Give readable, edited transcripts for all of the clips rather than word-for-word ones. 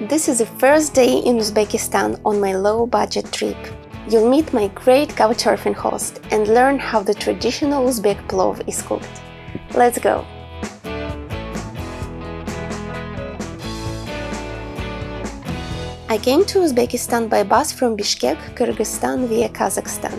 This is the first day in Uzbekistan on my low-budget trip. You'll meet my great Couchsurfing host and learn how the traditional Uzbek plov is cooked. Let's go! I came to Uzbekistan by bus from Bishkek, Kyrgyzstan via Kazakhstan.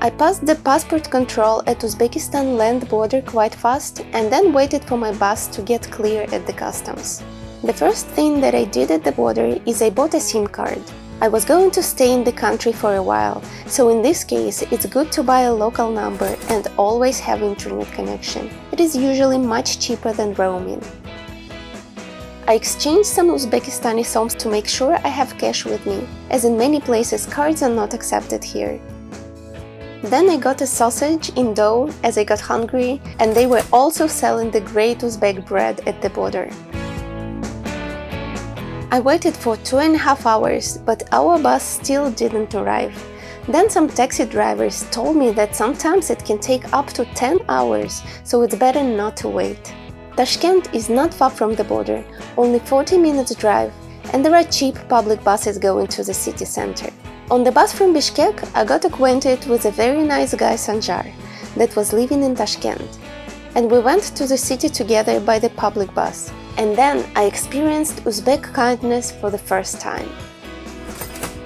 I passed the passport control at Uzbekistan land border quite fast and then waited for my bus to get clear at the customs. The first thing that I did at the border is I bought a SIM card. I was going to stay in the country for a while, so in this case it's good to buy a local number and always have internet connection. It is usually much cheaper than roaming. I exchanged some Uzbekistani soms to make sure I have cash with me, as in many places cards are not accepted here. Then I got a sausage in dough as I got hungry, and they were also selling the great Uzbek bread at the border. I waited for 2.5 hours, but our bus still didn't arrive. Then some taxi drivers told me that sometimes it can take up to 10 hours, so it's better not to wait. Tashkent is not far from the border, only 40 minutes drive, and there are cheap public buses going to the city center. On the bus from Bishkek, I got acquainted with a very nice guy Sanjar that was living in Tashkent. And we went to the city together by the public bus. And then I experienced Uzbek kindness for the first time.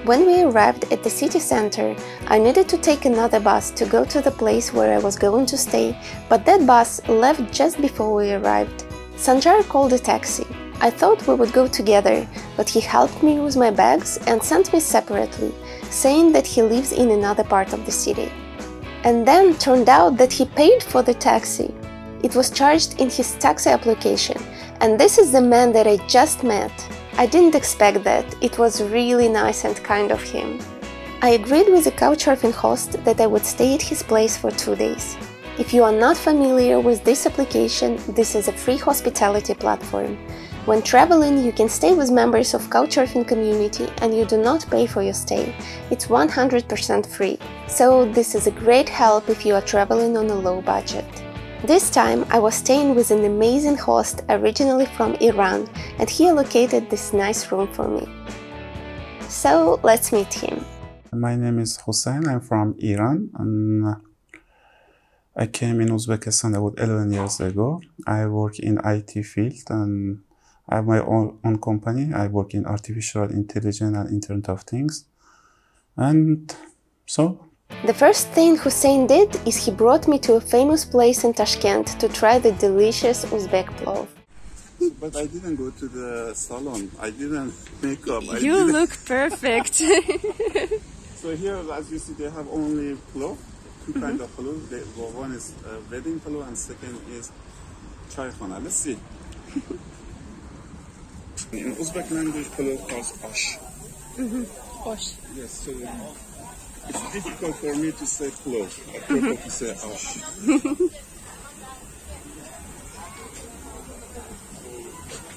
When we arrived at the city center, I needed to take another bus to go to the place where I was going to stay, but that bus left just before we arrived. Sanjar called a taxi. I thought we would go together, but he helped me with my bags and sent me separately, saying that he lives in another part of the city. And then turned out that he paid for the taxi. It was charged in his taxi application, and this is the man that I just met. I didn't expect that. It was really nice and kind of him. I agreed with the Couchsurfing host that I would stay at his place for 2 days. If you are not familiar with this application, this is a free hospitality platform. When traveling, you can stay with members of Couchsurfing community and you do not pay for your stay. It's 100% free. So this is a great help if you are traveling on a low budget. This time I was staying with an amazing host originally from Iran, and he allocated this nice room for me. So let's meet him. My name is Hossein, I'm from Iran, and I came in Uzbekistan about 11 years ago. I work in IT field and I have my own company. I work in artificial intelligence and Internet of Things. And so the first thing Hossein did is he brought me to a famous place in Tashkent to try the delicious Uzbek plov. But I didn't go to the salon, I didn't make up. You look perfect! So here, as you see, they have only plov, two kinds of plov. One is wedding plov and second is chaykhana. Let's see. In Uzbek language, plov calls ash. Ash. Yes, so it's difficult for me to say plov. I prefer to say ash.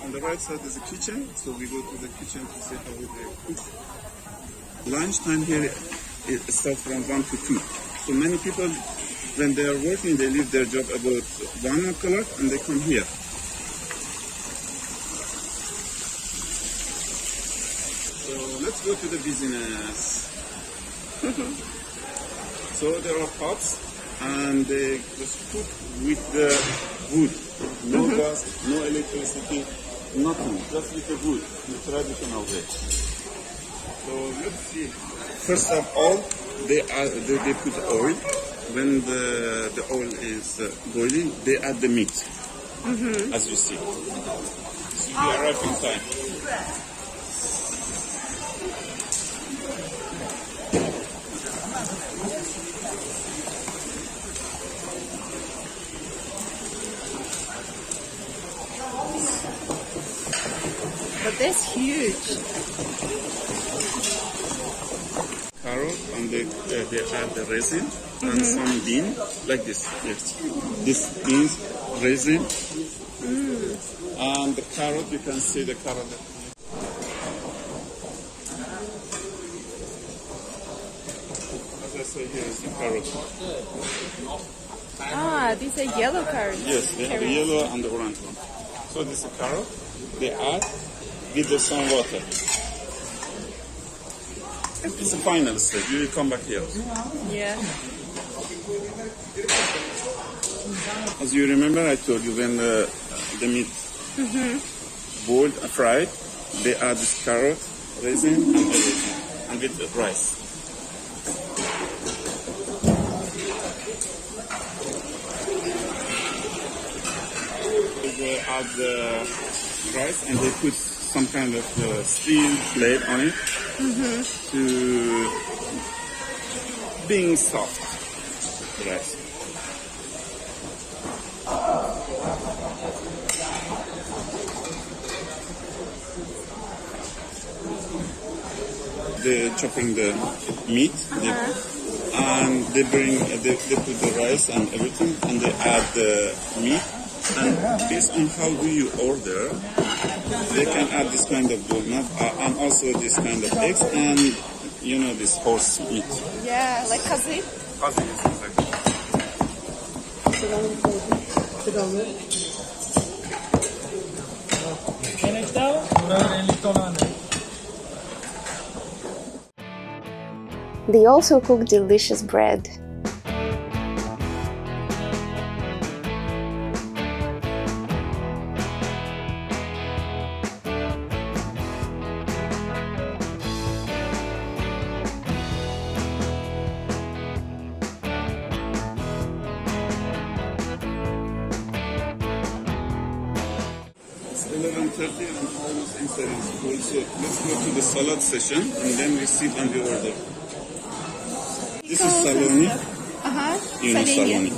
On the right side is a kitchen, so we go to the kitchen to see how they cook. Lunchtime here it starts from 1 to 2. So many people, when they are working, they leave their job about 1 o'clock and they come here. So let's go to the business. So there are pots and they just cook with the wood. No gas, no electricity, nothing, just with the wood, the traditional way. So let's see. First of all, they put oil. When the oil is boiling, they add the meat, as you see. So we are right in time. But that's huge. Carrot and they add the resin and some bean like this. Yes, this beans, resin, and the carrot. You can see the carrot. As I say, here is the carrot. Ah, these are yellow carrots. Yes, they have the yellow and the orange one. So this is a carrot. They add. with some water. It's a final step. You will come back here. Yeah. As you remember, I told you when the meat boiled and fried, they add this carrot, raisin, and everything, and with the rice. They add the rice and they put some kind of steel plate on it to being soft, the rice. They're chopping the meat, and they bring, they put the rice and everything, and they add the meat. And based on how do you order, they can add this kind of dolma and also this kind of eggs and, you know, this horse meat. Yeah, like kazi. Kazi is exactly. They also cook delicious bread. Let's go to the salad session and then we sit and we order. This is saloni. You know saloni.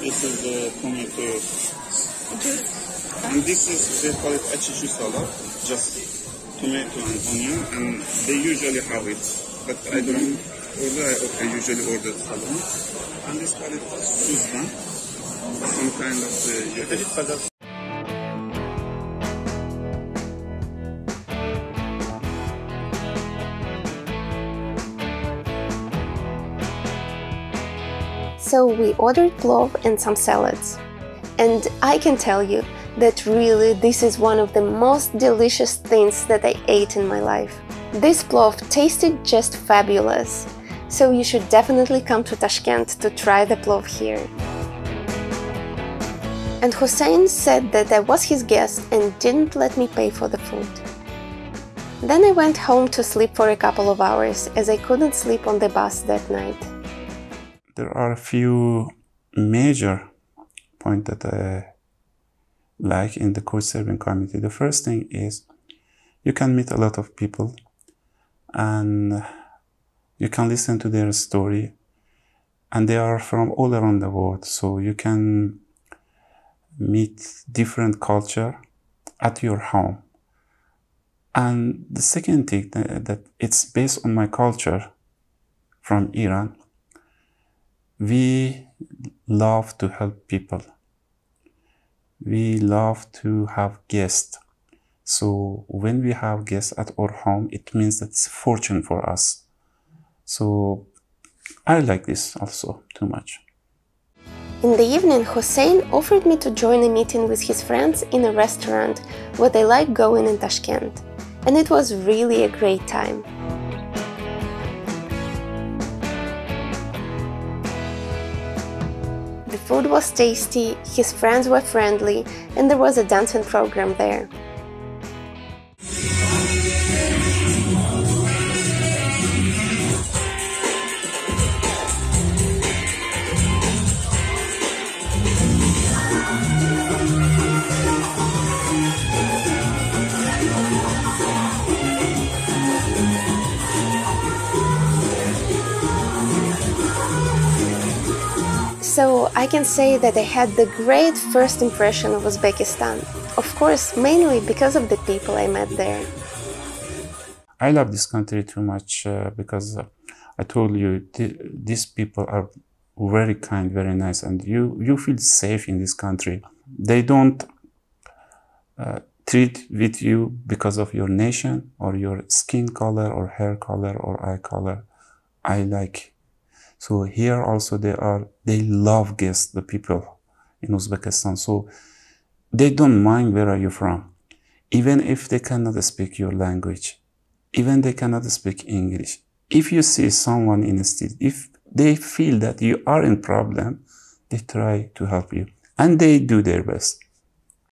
This is the tomato juice. And this is, they call it achichi salad. Just tomato and onion. And they usually have it. But I don't order, I usually order saloni. And this call it susan. Some kind of yogurt. So we ordered plov and some salads. And I can tell you that really this is one of the most delicious things that I ate in my life. This plov tasted just fabulous. So you should definitely come to Tashkent to try the plov here. And Hossein said that I was his guest and didn't let me pay for the food. Then I went home to sleep for a couple of hours as I couldn't sleep on the bus that night. There are a few major points that I like in the Couchsurfing community. The first thing is you can meet a lot of people and you can listen to their story, and they are from all around the world. So you can meet different culture at your home. And the second thing that it's based on my culture from Iran, we love to help people. We love to have guests. So when we have guests at our home, it means that it's a fortune for us. So I like this also too much. In the evening, Hossein offered me to join a meeting with his friends in a restaurant where they like going in Tashkent. And it was really a great time. Food was tasty, his friends were friendly, and there was a dancing program there. So I can say that I had the great first impression of Uzbekistan. Of course, mainly because of the people I met there. I love this country too much because I told you, these people are very kind, very nice, and you feel safe in this country. They don't treat with you because of your nation or your skin color or hair color or eye color. I like. So here also they love guests, the people in Uzbekistan. So they don't mind where are you from. even if they cannot speak your language, even they cannot speak English. If you see someone in the street, if they feel that you are in problem, they try to help you and they do their best.